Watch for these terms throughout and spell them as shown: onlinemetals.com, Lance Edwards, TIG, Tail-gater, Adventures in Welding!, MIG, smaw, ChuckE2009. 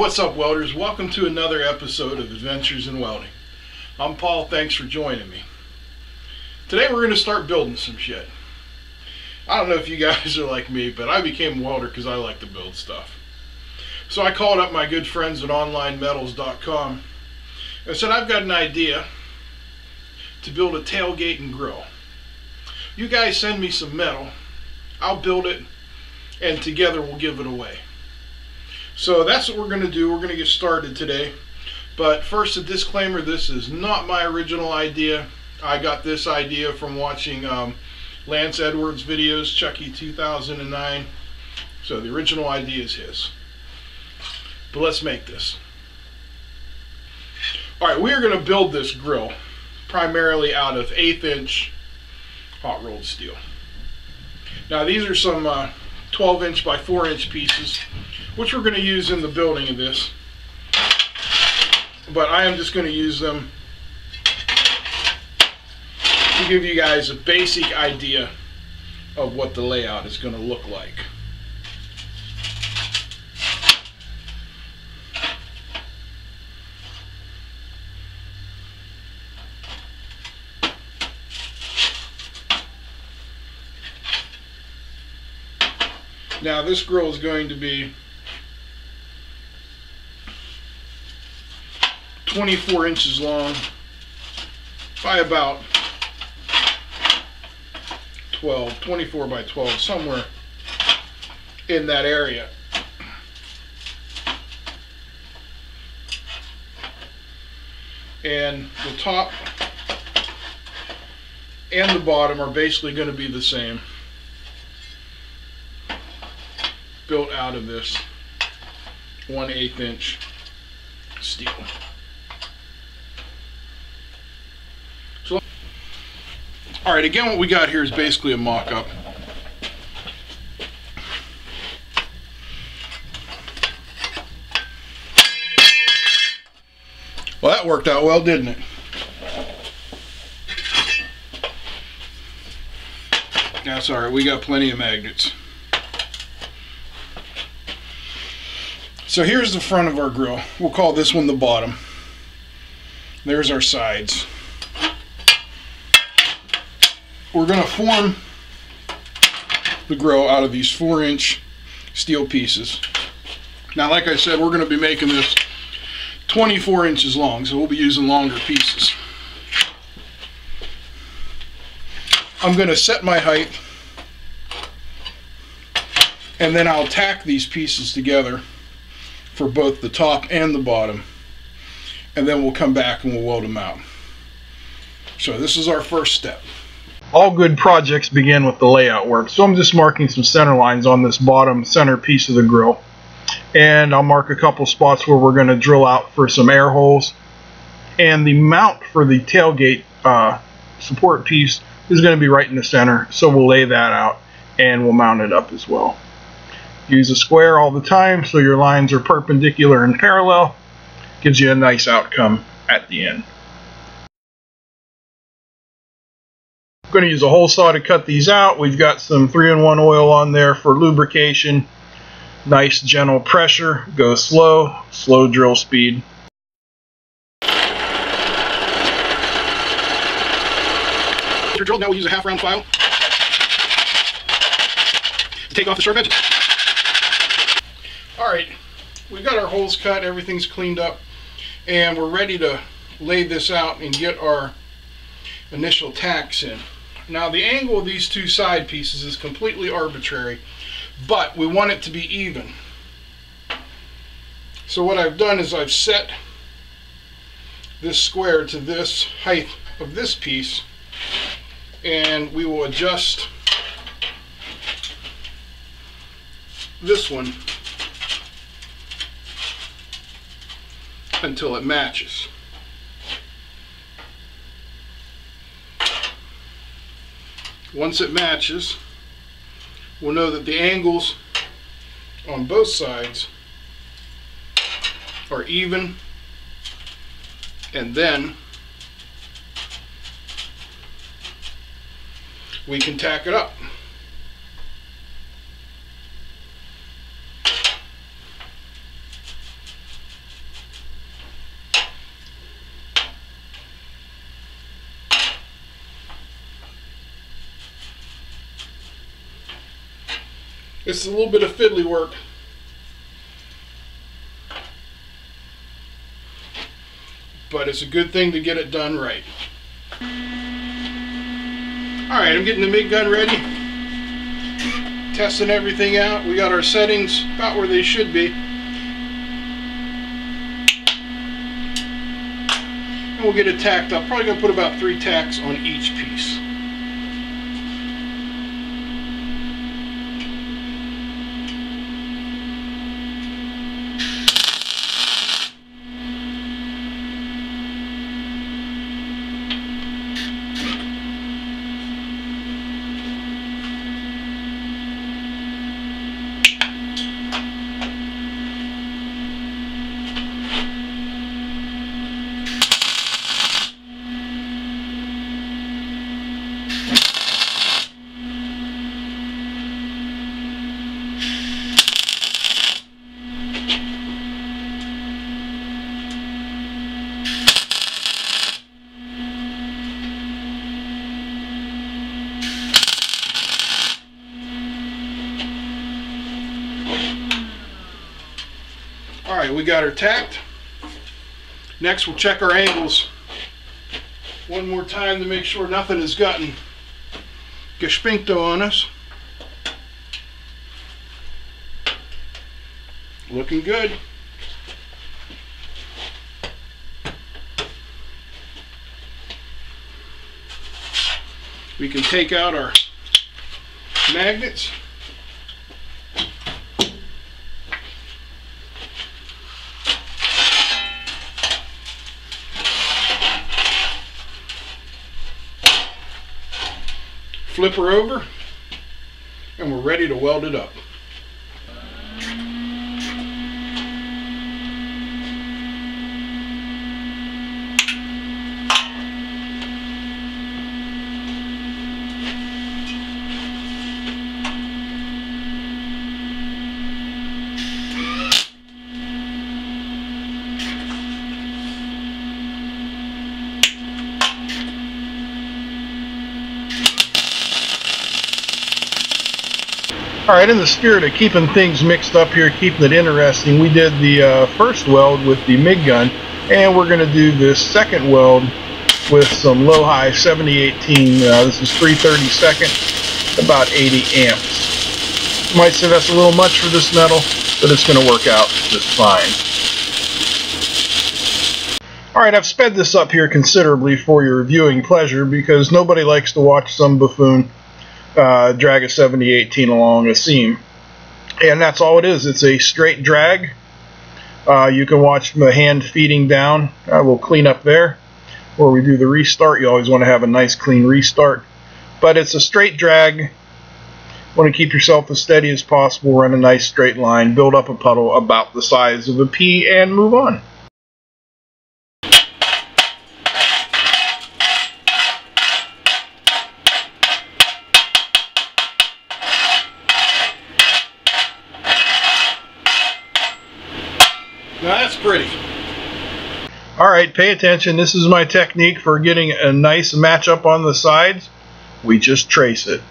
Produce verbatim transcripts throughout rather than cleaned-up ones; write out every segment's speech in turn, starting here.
what's up, welders? Welcome to another episode of Adventures in Welding. I'm Paul, thanks for joining me. Today we're going to start building some shit. I don't know if you guys are like me, but I became a welder because I like to build stuff. So I called up my good friends at online metals dot com and said, I've got an idea to build a tailgate and grill. You guys send me some metal, I'll build it, and together we'll give it away. So that's what we're going to do. We're going to get started today. But first, a disclaimer, this is not my original idea. I got this idea from watching um, Lance Edwards' videos, ChuckE two thousand nine. So the original idea is his. But let's make this. Alright, we are going to build this grill primarily out of eighth inch hot rolled steel. Now these are some uh, twelve inch by four inch pieces, which we're going to use in the building of this, but I am just going to use them to give you guys a basic idea of what the layout is going to look like. Now this grill is going to be twenty-four inches long by about twelve, twenty-four by twelve, somewhere in that area. And the top and the bottom are basically going to be the same, built out of this one eighth inch steel. So, alright, again, what we got here is basically a mock-up. Well, that worked out well, didn't it? That's alright, we got plenty of magnets. So here's the front of our grill. We'll call this one the bottom. There's our sides. We're going to form the grill out of these four inch steel pieces. Now, like I said, we're going to be making this twenty-four inches long, so we'll be using longer pieces. I'm going to set my height, and then I'll tack these pieces together for both the top and the bottom, and then we'll come back and we'll weld them out. So this is our first step. All good projects begin with the layout work, so I'm just marking some center lines on this bottom center piece of the grill, and I'll mark a couple spots where we're going to drill out for some air holes, and the mount for the tailgate uh, support piece is going to be right in the center, so we'll lay that out and we'll mount it up as well. Use a square all the time so your lines are perpendicular and parallel. Gives you a nice outcome at the end. I'm going to use a hole saw to cut these out. We've got some three in one oil on there for lubrication. Nice gentle pressure. Go slow, slow drill speed. After drilled, now we'll use a half round file to take off the sharp edges. Alright, we've got our holes cut, everything's cleaned up, and we're ready to lay this out and get our initial tacks in. Now the angle of these two side pieces is completely arbitrary, but we want it to be even. So what I've done is I've set this square to this height of this piece, and we will adjust this one until it matches. Once it matches, we'll know that the angles on both sides are even, and then we can tack it up. This is a little bit of fiddly work. But it's a good thing to get it done right. Alright, I'm getting the MIG gun ready. Testing everything out. We got our settings about where they should be. And we'll get it tacked up. Probably going to put about three tacks on each piece. Alright, we got her tacked. Next we'll check our angles one more time to make sure nothing has gotten gespinto on us. Looking good. We can take out our magnets. Flip her over, and we're ready to weld it up. Alright, in the spirit of keeping things mixed up here, keeping it interesting, we did the uh, first weld with the MIG gun, and we're going to do this second weld with some low-high seventy eighteen. Uh, this is three thirty-seconds, about eighty amps. You might say that's a little much for this metal, but it's going to work out just fine. Alright, I've sped this up here considerably for your viewing pleasure because nobody likes to watch some buffoon Uh, drag a seventy eighteen along a seam, and that's all it is. It's a straight drag. Uh, you can watch the hand feeding down. Uh, we'll clean up there, or we do the restart. You always want to have a nice clean restart, but it's a straight drag. You want to keep yourself as steady as possible, run a nice straight line, build up a puddle about the size of a pea, and move on. Now that's pretty. Alright, pay attention. This is my technique for getting a nice match up on the sides. We just trace it.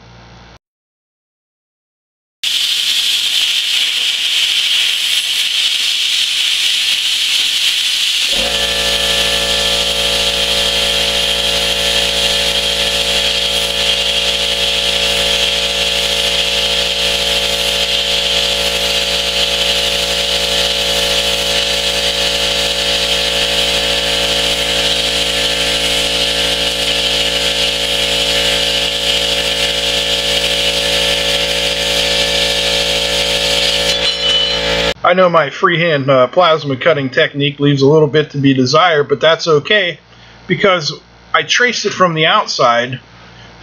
I know my freehand uh, plasma cutting technique leaves a little bit to be desired, but that's okay because I traced it from the outside,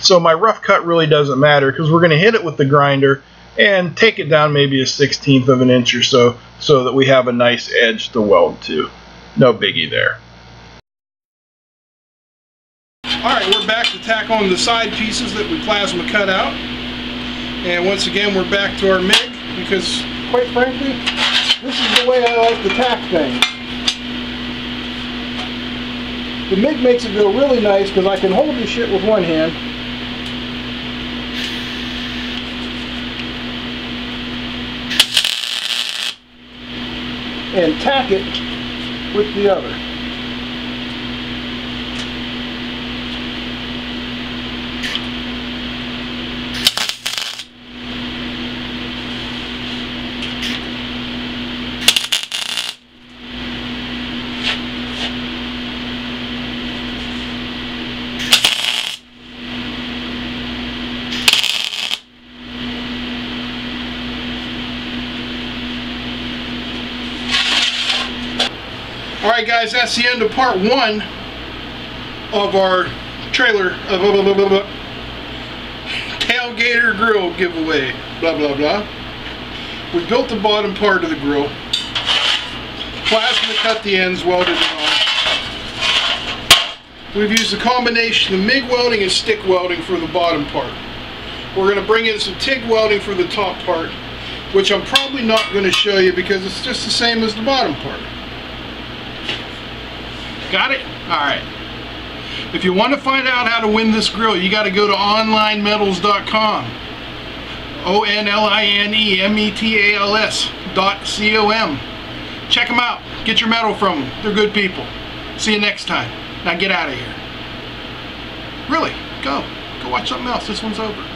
so my rough cut really doesn't matter because we're going to hit it with the grinder and take it down maybe a sixteenth of an inch or so so that we have a nice edge to weld to. No biggie there. Alright, we're back to tack on the side pieces that we plasma cut out, and once again we're back to our MIG because, quite frankly, this is the way I like to tack things. The MIG makes it go really nice because I can hold this shit with one hand. and tack it with the other. Alright guys, that's the end of part one of our trailer of blah, blah, blah, blah, blah. Tailgater grill giveaway, blah blah blah. We built the bottom part of the grill, plasma cut the ends, welded it on. We've used a combination of MIG welding and stick welding for the bottom part. We're going to bring in some TIG welding for the top part, which I'm probably not going to show you because it's just the same as the bottom part. Got it? Alright. If you want to find out how to win this grill, you got to go to online metals dot com. O N L I N E M E T A L S dot C O M. Check them out. Get your metal from them. They're good people. See you next time. Now get out of here. Really, go. Go watch something else. This one's over.